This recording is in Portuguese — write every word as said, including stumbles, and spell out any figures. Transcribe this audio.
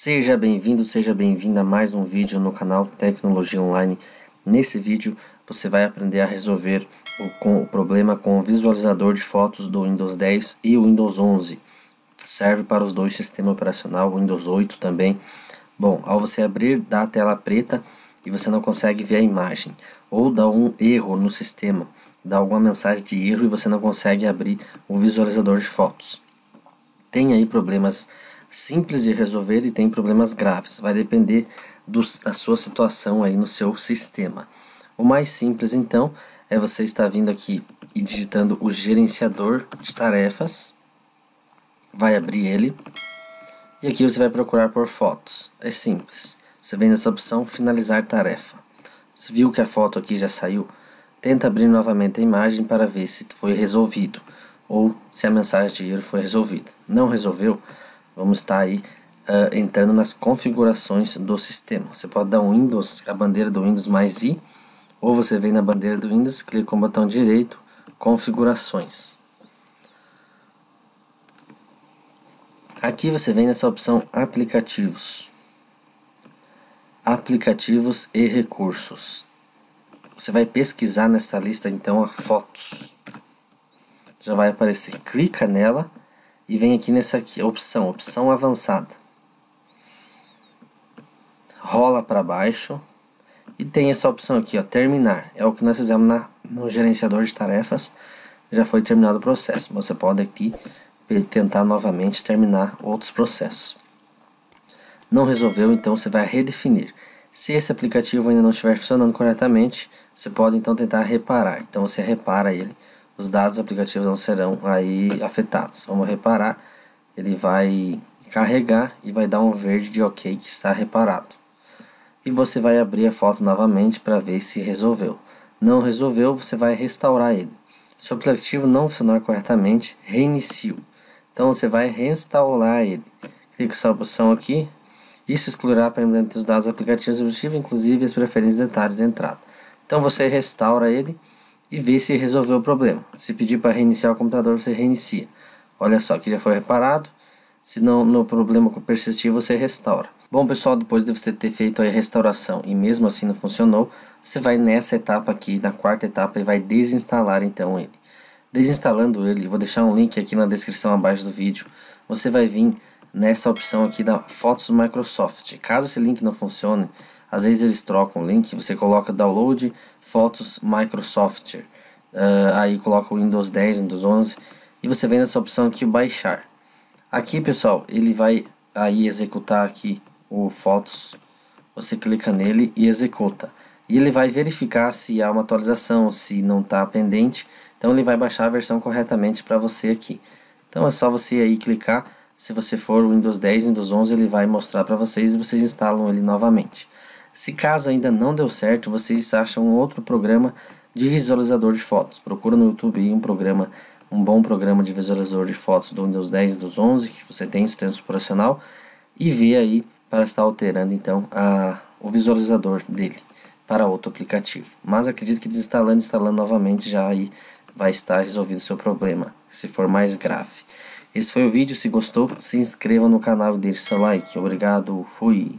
Seja bem-vindo, seja bem-vinda a mais um vídeo no canal Tecnologia Online. Nesse vídeo você vai aprender a resolver o, com, o problema com o visualizador de fotos do Windows dez e o Windows onze. Serve para os dois sistemas operacional, Windows oito também. Bom, ao você abrir dá a tela preta e você não consegue ver a imagem, ou dá um erro no sistema, dá alguma mensagem de erro e você não consegue abrir o visualizador de fotos. Tem aí problemas simples de resolver e tem problemas graves, vai depender do, da sua situação aí no seu sistema. O mais simples então é você estar vindo aqui e digitando o gerenciador de tarefas, vai abrir ele e aqui você vai procurar por fotos. É simples, você vem nessa opção finalizar tarefa, você viu que a foto aqui já saiu, tenta abrir novamente a imagem para ver se foi resolvido ou se a mensagem de erro foi resolvida. Não resolveu? Vamos estar aí uh, entrando nas configurações do sistema. Você pode dar um Windows, a bandeira do Windows mais I, ou você vem na bandeira do Windows, clica com o botão direito, configurações. Aqui você vem nessa opção aplicativos, aplicativos e recursos. Você vai pesquisar nessa lista então a fotos, já vai aparecer, clica nela. E vem aqui nessa aqui, opção, opção avançada. Rola para baixo. E tem essa opção aqui, ó, terminar. É o que nós fizemos na, no gerenciador de tarefas. Já foi terminado o processo. Você pode aqui tentar novamente terminar outros processos. Não resolveu, então você vai redefinir. Se esse aplicativo ainda não estiver funcionando corretamente, você pode então tentar reparar. Então você repara ele. Os dados aplicativos não serão aí afetados. Vamos reparar, ele vai carregar e vai dar um verde de OK que está reparado. E você vai abrir a foto novamente para ver se resolveu. Não resolveu, você vai restaurar ele. Se o aplicativo não funcionar corretamente, reinicio. Então você vai restaurar ele. Clica nessa opção aqui. Isso excluirá permanentemente os dados aplicativos do aplicativo, inclusive as preferências de detalhes de entrada. Então você restaura ele e ver se resolveu o problema. Se pedir para reiniciar o computador, você reinicia. Olha só, que já foi reparado. Se não, no problema persistir, você restaura. Bom pessoal, depois de você ter feito a restauração e mesmo assim não funcionou, você vai nessa etapa aqui, na quarta etapa, e vai desinstalar então ele. Desinstalando ele, vou deixar um link aqui na descrição abaixo do vídeo. Você vai vir nessa opção aqui da Fotos Microsoft. Caso esse link não funcione, às vezes eles trocam o link, você coloca download fotos Microsoft, uh, aí coloca o Windows dez, Windows onze e você vem nessa opção aqui baixar. Aqui pessoal, ele vai aí executar aqui o fotos, você clica nele e executa. E ele vai verificar se há uma atualização, se não está pendente, então ele vai baixar a versão corretamente para você aqui. Então é só você aí clicar, se você for o Windows dez, Windows onze ele vai mostrar para vocês e vocês instalam ele novamente. Se caso ainda não deu certo, vocês acham um outro programa de visualizador de fotos. Procura no YouTube um programa, um bom programa de visualizador de fotos do Windows dez e Windows onze que você tem sistema operacional e vê aí para estar alterando então a, o visualizador dele para outro aplicativo. Mas acredito que desinstalando e instalando novamente já aí vai estar resolvido o seu problema, se for mais grave. Esse foi o vídeo, se gostou, se inscreva no canal e deixe seu like. Obrigado, fui!